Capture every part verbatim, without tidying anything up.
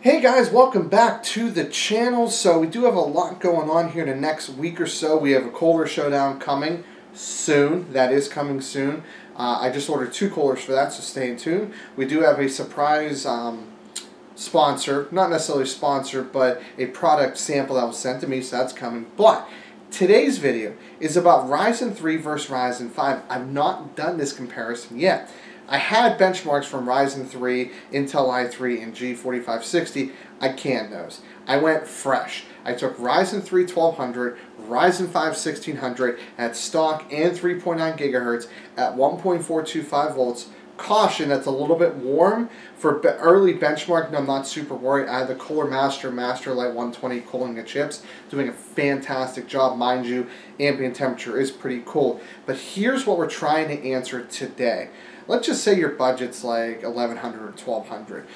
Hey guys, welcome back to the channel. So we do have a lot going on here in the next week or so. We have a Cooler Showdown coming soon. That is coming soon. Uh, I just ordered two coolers for that, so stay tuned. We do have a surprise um, sponsor, not necessarily sponsor, but a product sample that was sent to me, so that's coming. But today's video is about Ryzen three versus Ryzen five. I've not done this comparison yet. I had benchmarks from Ryzen three, Intel i three, and G forty-five sixty. I canned those. I went fresh. I took Ryzen three twelve hundred, Ryzen five sixteen hundred at stock and three point nine gigahertz at one point four two five volts. Caution, that's a little bit warm for be early benchmarking. I'm not super worried. I had the Cooler Master Masterlight one twenty cooling the chips, doing a fantastic job. Mind you, ambient temperature is pretty cool. But here's what we're trying to answer today. Let's just say your budget's like eleven hundred or twelve hundred.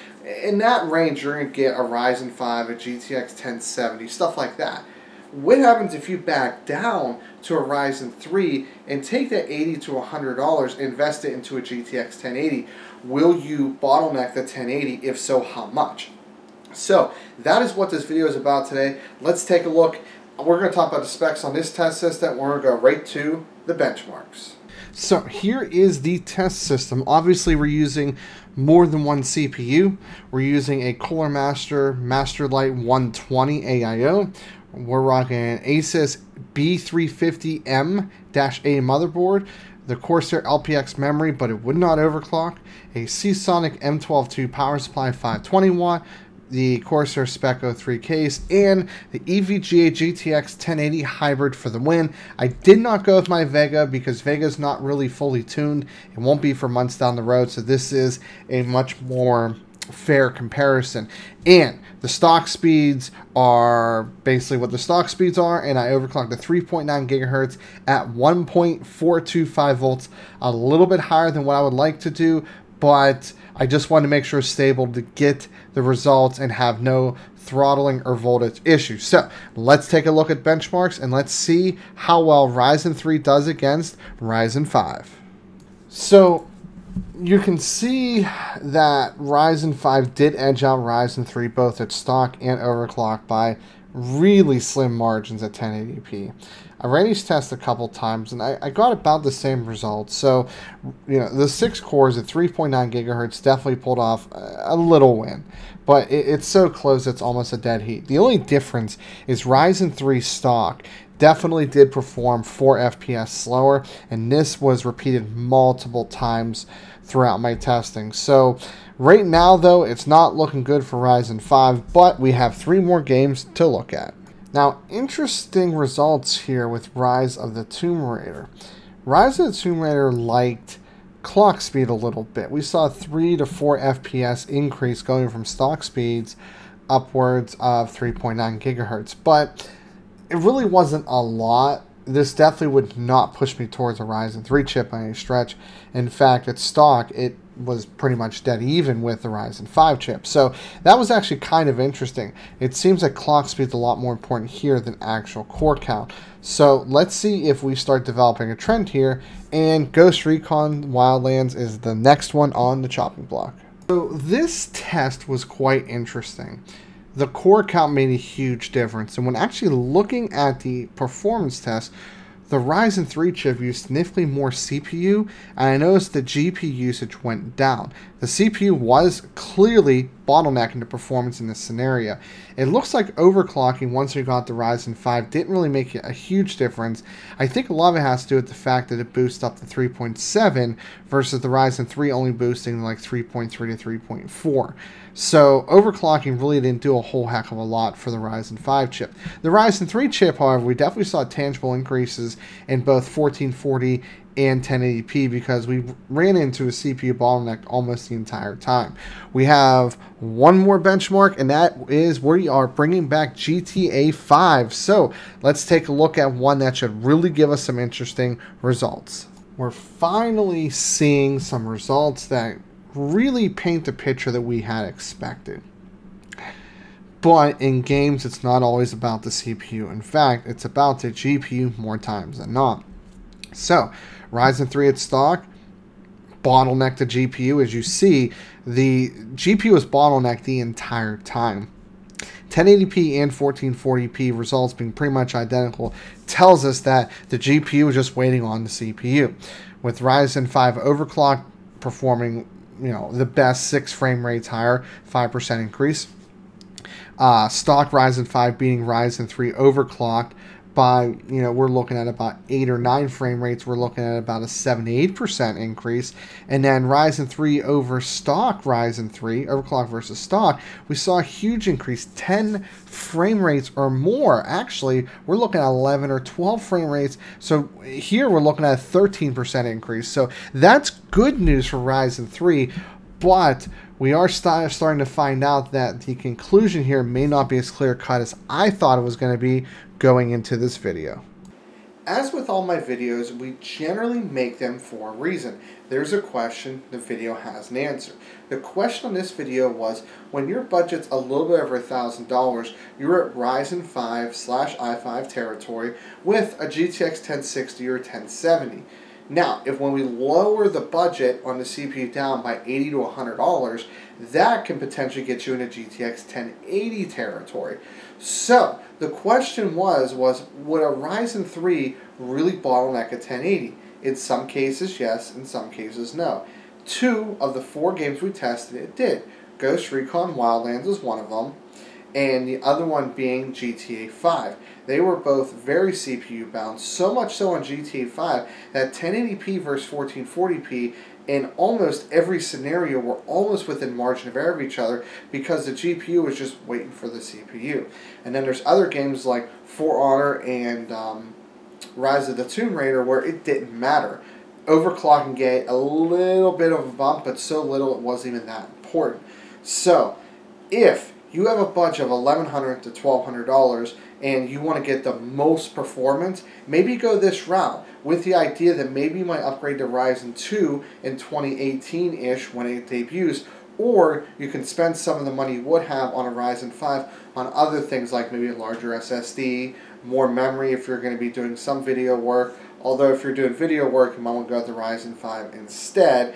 In that range, you're going to get a Ryzen five, a G T X ten seventy, stuff like that. What happens if you back down to a Ryzen three and take that eighty to one hundred dollars, invest it into a G T X ten eighty? Will you bottleneck the ten eighty? If so, how much? So that is what this video is about today. Let's take a look. We're going to talk about the specs on this test system. We're going to go right to the benchmarks. So here is the test system. Obviously, we're using more than one C P U. We're using a Cooler Master Masterlight one twenty A I O. We're rocking an Asus B three fifty M A motherboard, the Corsair L P X memory, but it would not overclock, a Seasonic M twelve two power supply, five twenty watt, the Corsair Spec oh three case, and the E V G A G T X ten eighty Hybrid for the win. I did not go with my Vega because Vega's not really fully tuned. It won't be for months down the road, so this is a much more fair comparison. And the stock speeds are basically what the stock speeds are, and I overclocked the three point nine gigahertz at one point four two five volts, a little bit higher than what I would like to do, but I just wanted to make sure it's stable to get the results and have no throttling or voltage issues. So let's take a look at benchmarks and let's see how well Ryzen three does against Ryzen five. So you can see that Ryzen five did edge out Ryzen three both at stock and overclock by really slim margins at ten eighty p. I ran these tests a couple times and I, I got about the same results. So, you know, the six cores at three point nine gigahertz definitely pulled off a little win, but it, it's so close it's almost a dead heat. The only difference is Ryzen three stock definitely did perform four F P S slower, and this was repeated multiple times throughout my testing. So right now though, it's not looking good for Ryzen five, but we have three more games to look at. Now, interesting results here with Rise of the Tomb Raider. Rise of the Tomb Raider liked clock speed a little bit. We saw three to four F P S increase going from stock speeds upwards of three point nine gigahertz, but it really wasn't a lot. This definitely would not push me towards a Ryzen three chip by any stretch. In fact, at stock, it was pretty much dead even with the Ryzen five chip. So that was actually kind of interesting. It seems like clock speed's a lot more important here than actual core count. So let's see if we start developing a trend here. And Ghost Recon Wildlands is the next one on the chopping block. So this test was quite interesting. The core count made a huge difference, and when actually looking at the performance test, the Ryzen three chip used significantly more C P U, and I noticed the G P U usage went down. The C P U was clearly bottlenecking the performance in this scenario. It looks like overclocking once we got the Ryzen five didn't really make a huge difference. I think a lot of it has to do with the fact that it boosted up to three point seven versus the Ryzen three only boosting like three point three to three point four. So overclocking really didn't do a whole heck of a lot for the Ryzen five chip. The Ryzen three chip, however, we definitely saw tangible increases in both fourteen forty and ten eighty p because we ran into a C P U bottleneck almost the entire time. We have one more benchmark, and that is we are bringing back G T A five. So let's take a look at one that should really give us some interesting results. We're finally seeing some results that really paint the picture that we had expected. But in games, it's not always about the C P U. In fact, it's about the G P U more times than not. So Ryzen three at stock bottleneck the G P U. As you see, the G P U is bottlenecked the entire time. ten eighty p and fourteen forty p results being pretty much identical tells us that the G P U is just waiting on the C P U. With Ryzen five overclock performing, you know, the best, six frame rates higher, five percent increase. Uh, stock Ryzen five beating Ryzen three overclocked by, you know, we're looking at about eight or nine frame rates. We're looking at about a seventy-eight percent increase. And then Ryzen three over stock, Ryzen three, overclock versus stock, we saw a huge increase, ten frame rates or more. Actually, we're looking at eleven or twelve frame rates. So here we're looking at a thirteen percent increase. So that's good news for Ryzen three, but we are st- starting to find out that the conclusion here may not be as clear-cut as I thought it was going to be going into this video. As with all my videos, we generally make them for a reason. There's a question, the video has an answer. The question on this video was, when your budget's a little bit over one thousand dollars, you're at Ryzen five slash i five territory with a G T X ten sixty or ten seventy. Now, if when we lower the budget on the C P U down by eighty to one hundred dollars, that can potentially get you into G T X ten eighty territory. So, the question was, was would a Ryzen three really bottleneck a ten eighty? In some cases, yes. In some cases, no. Two of the four games we tested, it did. Ghost Recon Wildlands was one of them, and the other one being G T A five. They were both very C P U bound, so much so on G T A five that ten eighty p versus fourteen forty p in almost every scenario were almost within margin of error of each other because the G P U was just waiting for the C P U. And then there's other games like For Honor and um, Rise of the Tomb Raider where it didn't matter. Overclock and get a little bit of a bump, but so little it wasn't even that important. So, if you have a budget of eleven hundred to twelve hundred dollars and you want to get the most performance, maybe go this route with the idea that maybe you might upgrade to Ryzen two in twenty eighteen-ish when it debuts, or you can spend some of the money you would have on a Ryzen five on other things like maybe a larger S S D, more memory if you're going to be doing some video work, although if you're doing video work, you might want to go with the Ryzen five instead.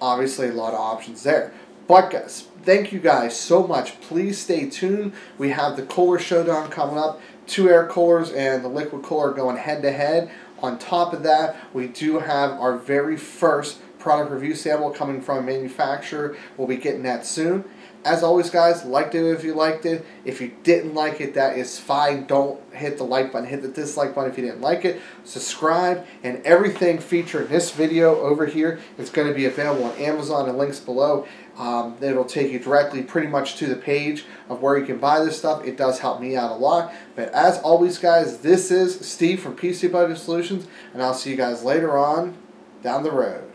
Obviously, a lot of options there. But guys, thank you guys so much. Please stay tuned. We have the cooler showdown coming up. Two air coolers and the liquid cooler going head to head. On top of that, we do have our very first product review sample coming from a manufacturer. We'll be getting that soon. As always, guys, liked it if you liked it. If you didn't like it, that is fine. Don't hit the like button. Hit the dislike button if you didn't like it. Subscribe, and everything featured in this video over here is going to be available on Amazon and links below. Um, it'll take you directly pretty much to the page of where you can buy this stuff. It does help me out a lot. But as always, guys, this is Steve from P C Budget Solutions, and I'll see you guys later on down the road.